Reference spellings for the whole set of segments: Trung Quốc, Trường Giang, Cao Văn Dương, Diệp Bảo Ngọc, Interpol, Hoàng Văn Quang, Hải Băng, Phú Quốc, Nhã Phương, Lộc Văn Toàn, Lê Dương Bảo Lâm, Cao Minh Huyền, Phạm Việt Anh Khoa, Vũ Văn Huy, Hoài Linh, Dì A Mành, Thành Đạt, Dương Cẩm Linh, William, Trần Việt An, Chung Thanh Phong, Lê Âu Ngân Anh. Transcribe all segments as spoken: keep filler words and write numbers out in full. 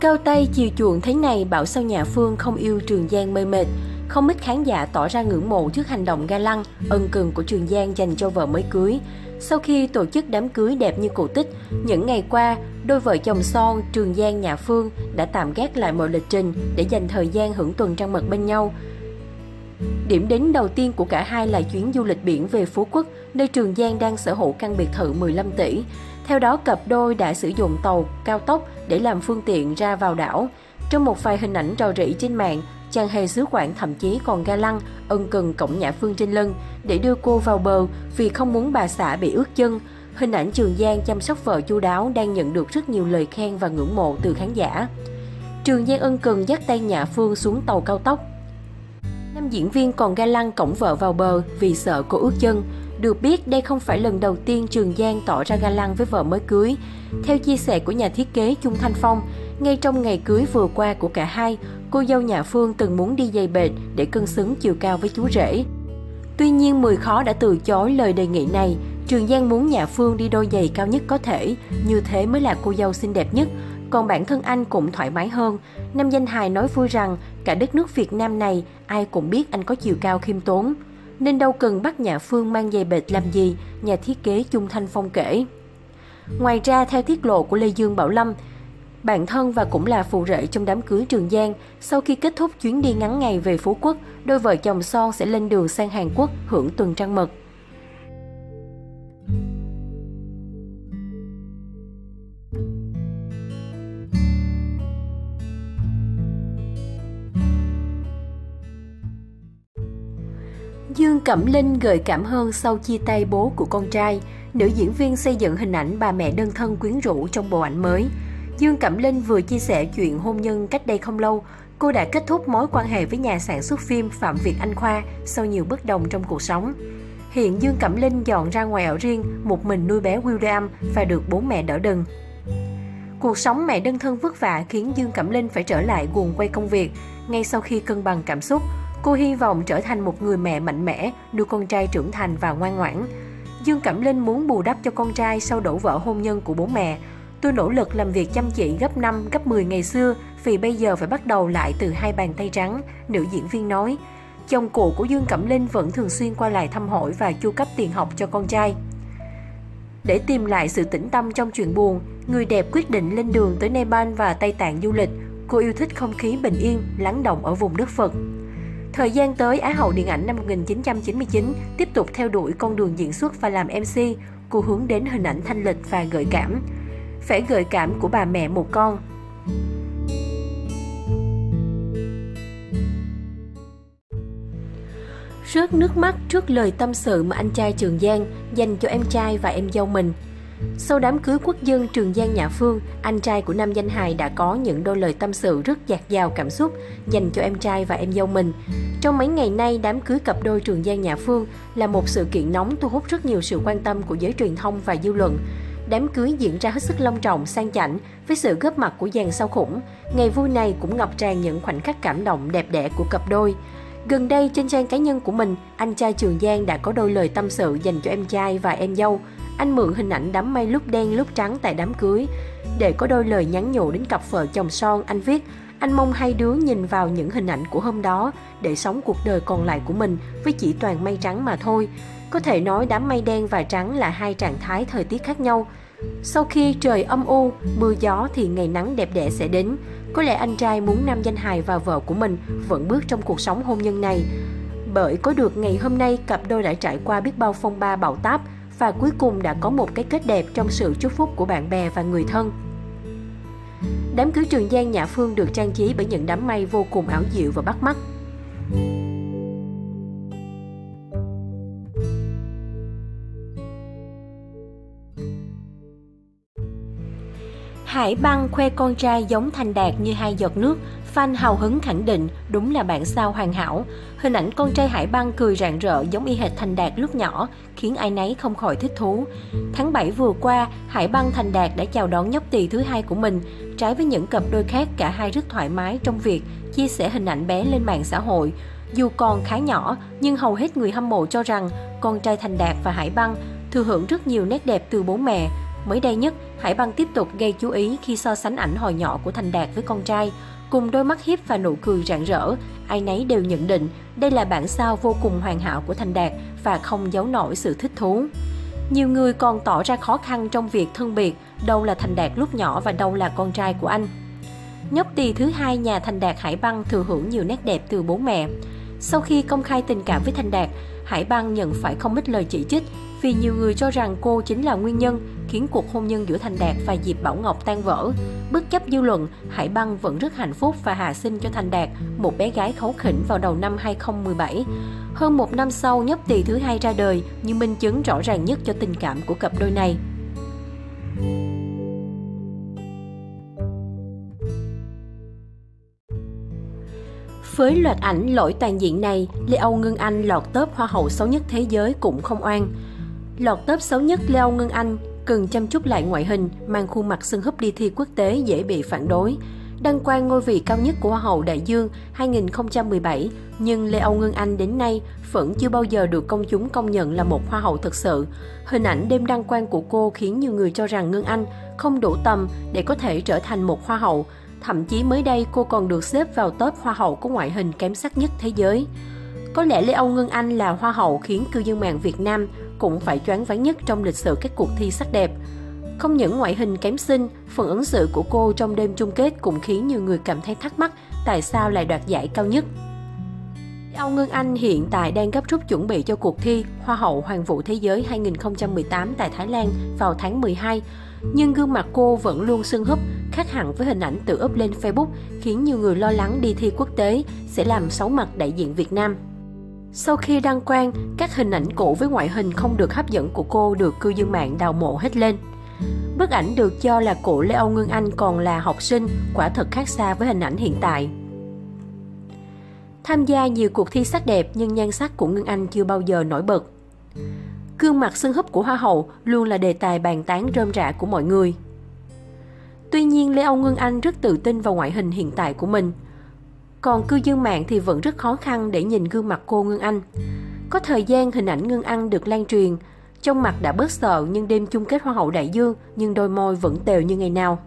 Cao tay chiều chuộng thế này bảo sao Nhã Phương không yêu Trường Giang mê mệt. Không ít khán giả tỏ ra ngưỡng mộ trước hành động ga lăng, ân cần của Trường Giang dành cho vợ mới cưới. Sau khi tổ chức đám cưới đẹp như cổ tích, những ngày qua, đôi vợ chồng son Trường Giang Nhã Phương đã tạm gác lại mọi lịch trình để dành thời gian hưởng tuần trăng mật bên nhau. Điểm đến đầu tiên của cả hai là chuyến du lịch biển về Phú Quốc, nơi Trường Giang đang sở hữu căn biệt thự mười lăm tỷ. Theo đó, cặp đôi đã sử dụng tàu cao tốc để làm phương tiện ra vào đảo. Trong một vài hình ảnh rò rỉ trên mạng, chàng hề xứ Quảng thậm chí còn ga lăng, ân cần cõng Nhã Phương trên lưng để đưa cô vào bờ vì không muốn bà xã bị ướt chân. Hình ảnh Trường Giang chăm sóc vợ chu đáo đang nhận được rất nhiều lời khen và ngưỡng mộ từ khán giả. Trường Giang ân cần dắt tay Nhã Phương xuống tàu cao tốc. Nam diễn viên còn ga lăng cõng vợ vào bờ vì sợ cô ướt chân. Được biết, đây không phải lần đầu tiên Trường Giang tỏ ra ga lăng với vợ mới cưới. Theo chia sẻ của nhà thiết kế Chung Thanh Phong, ngay trong ngày cưới vừa qua của cả hai, cô dâu Nhã Phương từng muốn đi giày bệt để cân xứng chiều cao với chú rể. Tuy nhiên, mười khó đã từ chối lời đề nghị này. Trường Giang muốn Nhã Phương đi đôi giày cao nhất có thể, như thế mới là cô dâu xinh đẹp nhất. Còn bản thân anh cũng thoải mái hơn. Nam danh hài nói vui rằng, cả đất nước Việt Nam này, ai cũng biết anh có chiều cao khiêm tốn, nên đâu cần bắt Nhã Phương mang giày bệt làm gì, nhà thiết kế Chung Thanh Phong kể. Ngoài ra, theo tiết lộ của Lê Dương Bảo Lâm, bạn thân và cũng là phụ rể trong đám cưới Trường Giang, sau khi kết thúc chuyến đi ngắn ngày về Phú Quốc, đôi vợ chồng son sẽ lên đường sang Hàn Quốc hưởng tuần trăng mật. Dương Cẩm Linh gợi cảm hơn sau chia tay bố của con trai. Nữ diễn viên xây dựng hình ảnh bà mẹ đơn thân quyến rũ trong bộ ảnh mới. Dương Cẩm Linh vừa chia sẻ chuyện hôn nhân cách đây không lâu. Cô đã kết thúc mối quan hệ với nhà sản xuất phim Phạm Việt Anh Khoa sau nhiều bất đồng trong cuộc sống. Hiện Dương Cẩm Linh dọn ra ngoài ở riêng, một mình nuôi bé William và được bố mẹ đỡ đần. Cuộc sống mẹ đơn thân vất vả khiến Dương Cẩm Linh phải trở lại guồng quay công việc. Ngay sau khi cân bằng cảm xúc, cô hy vọng trở thành một người mẹ mạnh mẽ, nuôi con trai trưởng thành và ngoan ngoãn. Dương Cẩm Linh muốn bù đắp cho con trai sau đổ vỡ hôn nhân của bố mẹ. Tôi nỗ lực làm việc chăm chỉ gấp năm, gấp mười ngày xưa vì bây giờ phải bắt đầu lại từ hai bàn tay trắng, nữ diễn viên nói. Chồng cũ của Dương Cẩm Linh vẫn thường xuyên qua lại thăm hỏi và chu cấp tiền học cho con trai. Để tìm lại sự tĩnh tâm trong chuyện buồn, người đẹp quyết định lên đường tới Nepal và Tây Tạng du lịch. Cô yêu thích không khí bình yên, lắng động ở vùng đất Phật. Thời gian tới, Á hậu điện ảnh năm một nghìn chín trăm chín mươi chín tiếp tục theo đuổi con đường diễn xuất và làm em xê. Cô hướng đến hình ảnh thanh lịch và gợi cảm. Vẻ gợi cảm của bà mẹ một con. Rớt nước mắt trước lời tâm sự mà anh trai Trường Giang dành cho em trai và em dâu mình. Sau đám cưới quốc dân Trường Giang Nhã Phương, anh trai của nam danh hài đã có những đôi lời tâm sự rất dạt dào cảm xúc dành cho em trai và em dâu mình. Trong mấy ngày nay, đám cưới cặp đôi Trường Giang Nhã Phương là một sự kiện nóng thu hút rất nhiều sự quan tâm của giới truyền thông và dư luận. Đám cưới diễn ra hết sức long trọng, sang chảnh với sự góp mặt của dàn sao khủng. Ngày vui này cũng ngập tràn những khoảnh khắc cảm động đẹp đẽ của cặp đôi. Gần đây, trên trang cá nhân của mình, anh trai Trường Giang đã có đôi lời tâm sự dành cho em trai và em dâu. Anh mượn hình ảnh đám mây lúc đen lúc trắng tại đám cưới để có đôi lời nhắn nhủ đến cặp vợ chồng son. Anh viết, anh mong hai đứa nhìn vào những hình ảnh của hôm đó để sống cuộc đời còn lại của mình với chỉ toàn mây trắng mà thôi. Có thể nói đám mây đen và trắng là hai trạng thái thời tiết khác nhau. Sau khi trời âm u, mưa gió thì ngày nắng đẹp đẽ sẽ đến. Có lẽ anh trai muốn nam danh hài và vợ của mình vẫn bước trong cuộc sống hôn nhân này. Bởi có được ngày hôm nay, cặp đôi đã trải qua biết bao phong ba bão táp và cuối cùng đã có một cái kết đẹp trong sự chúc phúc của bạn bè và người thân. Đám cưới Trường Giang Nhã Phương được trang trí bởi những đám mây vô cùng ảo diệu và bắt mắt. Hải Băng khoe con trai giống Thành Đạt như hai giọt nước, fan hào hứng khẳng định đúng là bản sao hoàn hảo. Hình ảnh con trai Hải Băng cười rạng rỡ giống y hệt Thành Đạt lúc nhỏ, khiến ai nấy không khỏi thích thú. Tháng bảy vừa qua, Hải Băng Thành Đạt đã chào đón nhóc tỳ thứ hai của mình. Trái với những cặp đôi khác, cả hai rất thoải mái trong việc chia sẻ hình ảnh bé lên mạng xã hội. Dù còn khá nhỏ, nhưng hầu hết người hâm mộ cho rằng con trai Thành Đạt và Hải Băng thừa hưởng rất nhiều nét đẹp từ bố mẹ. Mới đây nhất, Hải Băng tiếp tục gây chú ý khi so sánh ảnh hồi nhỏ của Thành Đạt với con trai. Cùng đôi mắt hiếp và nụ cười rạng rỡ, ai nấy đều nhận định đây là bản sao vô cùng hoàn hảo của Thành Đạt và không giấu nổi sự thích thú. Nhiều người còn tỏ ra khó khăn trong việc phân biệt đâu là Thành Đạt lúc nhỏ và đâu là con trai của anh. Nhóc tỳ thứ hai nhà Thành Đạt, Hải Băng thừa hưởng nhiều nét đẹp từ bố mẹ. Sau khi công khai tình cảm với Thành Đạt, Hải Băng nhận phải không ít lời chỉ trích vì nhiều người cho rằng cô chính là nguyên nhân khiến cuộc hôn nhân giữa Thành Đạt và Diệp Bảo Ngọc tan vỡ. Bất chấp dư luận, Hải Băng vẫn rất hạnh phúc và hạ sinh cho Thành Đạt một bé gái kháu khỉnh vào đầu năm hai không một bảy. Hơn một năm sau, nhóc tỳ thứ hai ra đời như minh chứng rõ ràng nhất cho tình cảm của cặp đôi này. Với loạt ảnh lỗi toàn diện này, Lê Âu Ngân Anh lọt top Hoa hậu xấu nhất thế giới cũng không oan. Lọt top xấu nhất Lê Âu Ngân Anh cần chăm chút lại ngoại hình, mang khuôn mặt sưng húp đi thi quốc tế dễ bị phản đối. Đăng quang ngôi vị cao nhất của Hoa hậu Đại Dương hai không một bảy, nhưng Lê Âu Ngân Anh đến nay vẫn chưa bao giờ được công chúng công nhận là một Hoa hậu thực sự. Hình ảnh đêm đăng quang của cô khiến nhiều người cho rằng Ngân Anh không đủ tầm để có thể trở thành một Hoa hậu. Thậm chí mới đây cô còn được xếp vào top Hoa hậu có ngoại hình kém sắc nhất thế giới. Có lẽ Lê Âu Ngân Anh là Hoa hậu khiến cư dân mạng Việt Nam cũng phải choáng váng nhất trong lịch sử các cuộc thi sắc đẹp. Không những ngoại hình kém xinh, phần ứng xử của cô trong đêm chung kết cũng khiến nhiều người cảm thấy thắc mắc tại sao lại đoạt giải cao nhất. Lê Âu Ngân Anh hiện tại đang gấp rút chuẩn bị cho cuộc thi Hoa hậu Hoàng vũ Thế giới hai không một tám tại Thái Lan vào tháng mười hai. Nhưng gương mặt cô vẫn luôn sưng húp, khác hẳn với hình ảnh tự up lên Facebook, khiến nhiều người lo lắng đi thi quốc tế sẽ làm xấu mặt đại diện Việt Nam. Sau khi đăng quang, các hình ảnh cũ với ngoại hình không được hấp dẫn của cô được cư dân mạng đào mộ hết lên. Bức ảnh được cho là của Lê Âu Ngân Anh còn là học sinh, quả thật khác xa với hình ảnh hiện tại. Tham gia nhiều cuộc thi sắc đẹp nhưng nhan sắc của Ngân Anh chưa bao giờ nổi bật. Gương mặt sưng húp của Hoa hậu luôn là đề tài bàn tán rơm rạ của mọi người. Tuy nhiên, Lê Âu Ngân Anh rất tự tin vào ngoại hình hiện tại của mình. Còn cư dân mạng thì vẫn rất khó khăn để nhìn gương mặt cô Ngân Anh. Có thời gian hình ảnh Ngân Anh được lan truyền, trong mặt đã bớt sợ nhưng đêm chung kết Hoa hậu Đại Dương nhưng đôi môi vẫn tều như ngày nào.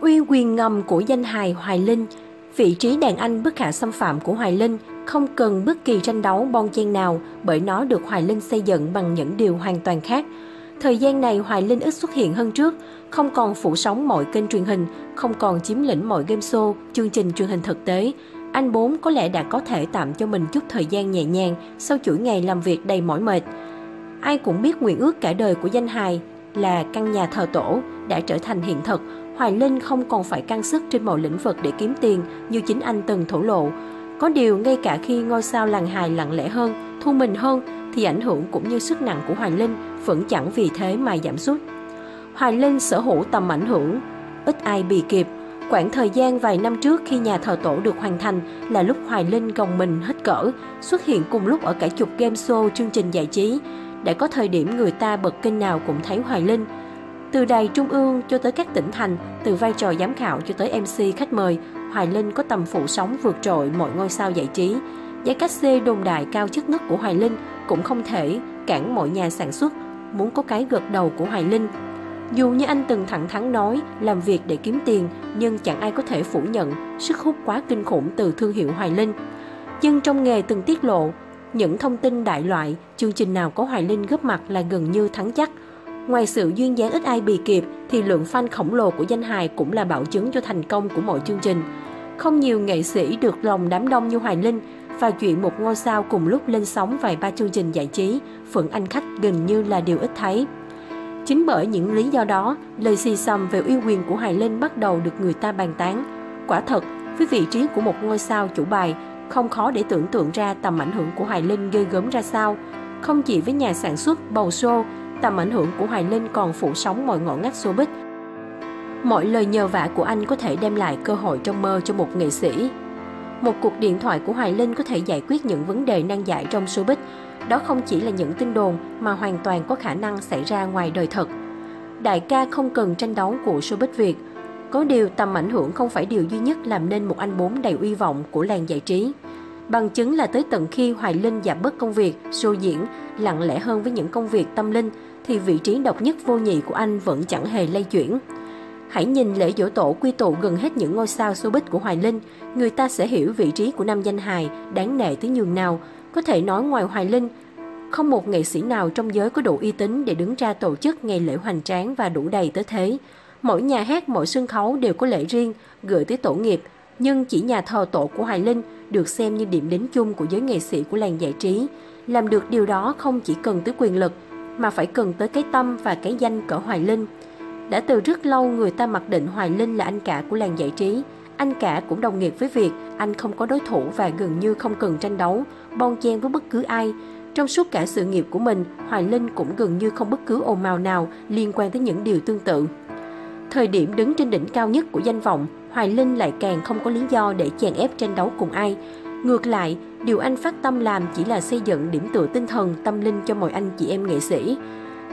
Uy quyền ngầm của danh hài Hoài Linh, vị trí đàn anh bất khả xâm phạm của Hoài Linh không cần bất kỳ tranh đấu bon chen nào bởi nó được Hoài Linh xây dựng bằng những điều hoàn toàn khác. Thời gian này Hoài Linh ít xuất hiện hơn trước, không còn phủ sóng mọi kênh truyền hình, không còn chiếm lĩnh mọi game show, chương trình truyền hình thực tế. Anh Bốn có lẽ đã có thể tạm cho mình chút thời gian nhẹ nhàng sau chuỗi ngày làm việc đầy mỏi mệt. Ai cũng biết nguyện ước cả đời của danh hài là căn nhà thờ tổ đã trở thành hiện thực. Hoài Linh không còn phải căng sức trên mọi lĩnh vực để kiếm tiền như chính anh từng thổ lộ. Có điều, ngay cả khi ngôi sao làng hài lặng lẽ hơn, thu mình hơn, thì ảnh hưởng cũng như sức nặng của Hoài Linh vẫn chẳng vì thế mà giảm sút. Hoài Linh sở hữu tầm ảnh hưởng ít ai bì kịp. Quãng thời gian vài năm trước khi nhà thờ tổ được hoàn thành là lúc Hoài Linh gồng mình hết cỡ, xuất hiện cùng lúc ở cả chục game show, chương trình giải trí. Đã có thời điểm người ta bật kênh nào cũng thấy Hoài Linh. Từ đài trung ương cho tới các tỉnh thành, từ vai trò giám khảo cho tới em xê khách mời, Hoài Linh có tầm phủ sóng vượt trội mọi ngôi sao giải trí. Giá cát xê đồn đại cao chất ngất của Hoài Linh cũng không thể cản mọi nhà sản xuất muốn có cái gật đầu của Hoài Linh. Dù như anh từng thẳng thắn nói làm việc để kiếm tiền, nhưng chẳng ai có thể phủ nhận sức hút quá kinh khủng từ thương hiệu Hoài Linh. Nhưng trong nghề từng tiết lộ những thông tin đại loại, chương trình nào có Hoài Linh góp mặt là gần như thắng chắc. Ngoài sự duyên dáng ít ai bì kịp thì lượng fan khổng lồ của danh hài cũng là bảo chứng cho thành công của mọi chương trình. Không nhiều nghệ sĩ được lòng đám đông như Hoài Linh, và chuyện một ngôi sao cùng lúc lên sóng vài ba chương trình giải trí, phận anh khách gần như là điều ít thấy. Chính bởi những lý do đó, lời xì xầm về uy quyền của Hoài Linh bắt đầu được người ta bàn tán. Quả thật, với vị trí của một ngôi sao chủ bài, không khó để tưởng tượng ra tầm ảnh hưởng của Hoài Linh ghê gớm ra sao. Không chỉ với nhà sản xuất, bầu show, tầm ảnh hưởng của Hoài Linh còn phủ sóng mọi ngõ ngách showbiz. Mọi lời nhờ vả của anh có thể đem lại cơ hội trong mơ cho một nghệ sĩ. Một cuộc điện thoại của Hoài Linh có thể giải quyết những vấn đề nan giải trong showbiz. Đó không chỉ là những tin đồn mà hoàn toàn có khả năng xảy ra ngoài đời thật. Đại ca không cần tranh đấu của showbiz Việt. Có điều, tầm ảnh hưởng không phải điều duy nhất làm nên một anh Bốn đầy uy vọng của làng giải trí. Bằng chứng là tới tận khi Hoài Linh giảm bớt công việc, show diễn, lặng lẽ hơn với những công việc tâm linh, thì vị trí độc nhất vô nhị của anh vẫn chẳng hề lay chuyển. Hãy nhìn lễ giỗ tổ quy tụ gần hết những ngôi sao showbiz của Hoài Linh, người ta sẽ hiểu vị trí của nam danh hài đáng nể tới nhường nào. Có thể nói ngoài Hoài Linh, không một nghệ sĩ nào trong giới có đủ uy tín để đứng ra tổ chức ngày lễ hoành tráng và đủ đầy tới thế. Mỗi nhà hát, mỗi sân khấu đều có lễ riêng, gửi tới tổ nghiệp, nhưng chỉ nhà thờ tổ của Hoài Linh được xem như điểm đến chung của giới nghệ sĩ của làng giải trí. Làm được điều đó không chỉ cần tới quyền lực, mà phải cần tới cái tâm và cái danh cỡ Hoài Linh. Đã từ rất lâu người ta mặc định Hoài Linh là anh cả của làng giải trí. Anh cả cũng đồng nghĩa với việc anh không có đối thủ và gần như không cần tranh đấu, bon chen với bất cứ ai. Trong suốt cả sự nghiệp của mình, Hoài Linh cũng gần như không bất cứ ồn ào nào liên quan tới những điều tương tự. Thời điểm đứng trên đỉnh cao nhất của danh vọng, Hoài Linh lại càng không có lý do để chèn ép tranh đấu cùng ai. Ngược lại, điều anh phát tâm làm chỉ là xây dựng điểm tựa tinh thần, tâm linh cho mọi anh chị em nghệ sĩ.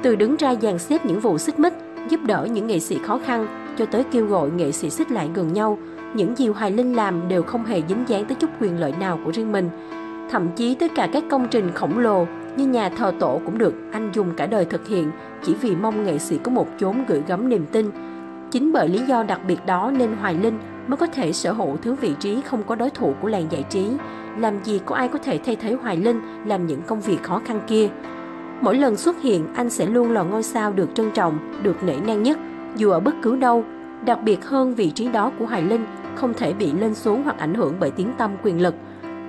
Từ đứng ra dàn xếp những vụ xích mích, giúp đỡ những nghệ sĩ khó khăn, cho tới kêu gọi nghệ sĩ xích lại gần nhau, những gì Hoài Linh làm đều không hề dính dáng tới chút quyền lợi nào của riêng mình. Thậm chí tất cả các công trình khổng lồ như nhà thờ tổ cũng được anh dùng cả đời thực hiện, chỉ vì mong nghệ sĩ có một chốn gửi gắm niềm tin. Chính bởi lý do đặc biệt đó nên Hoài Linh mới có thể sở hữu thứ vị trí không có đối thủ của làng giải trí. Làm gì có ai có thể thay thế Hoài Linh làm những công việc khó khăn kia. Mỗi lần xuất hiện, anh sẽ luôn là ngôi sao được trân trọng, được nể nang nhất, dù ở bất cứ đâu. Đặc biệt hơn, vị trí đó của Hoài Linh không thể bị lên xuống hoặc ảnh hưởng bởi tiếng tăm quyền lực.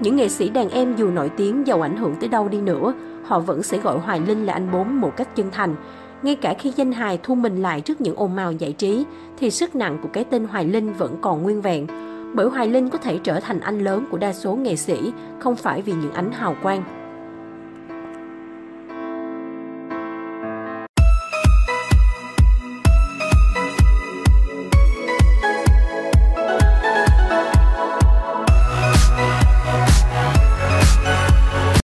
Những nghệ sĩ đàn em dù nổi tiếng, giàu ảnh hưởng tới đâu đi nữa, họ vẫn sẽ gọi Hoài Linh là anh bốn một cách chân thành. Ngay cả khi danh hài thu mình lại trước những ồn ào giải trí, thì sức nặng của cái tên Hoài Linh vẫn còn nguyên vẹn. Bởi Hoài Linh có thể trở thành anh lớn của đa số nghệ sĩ, không phải vì những ánh hào quang.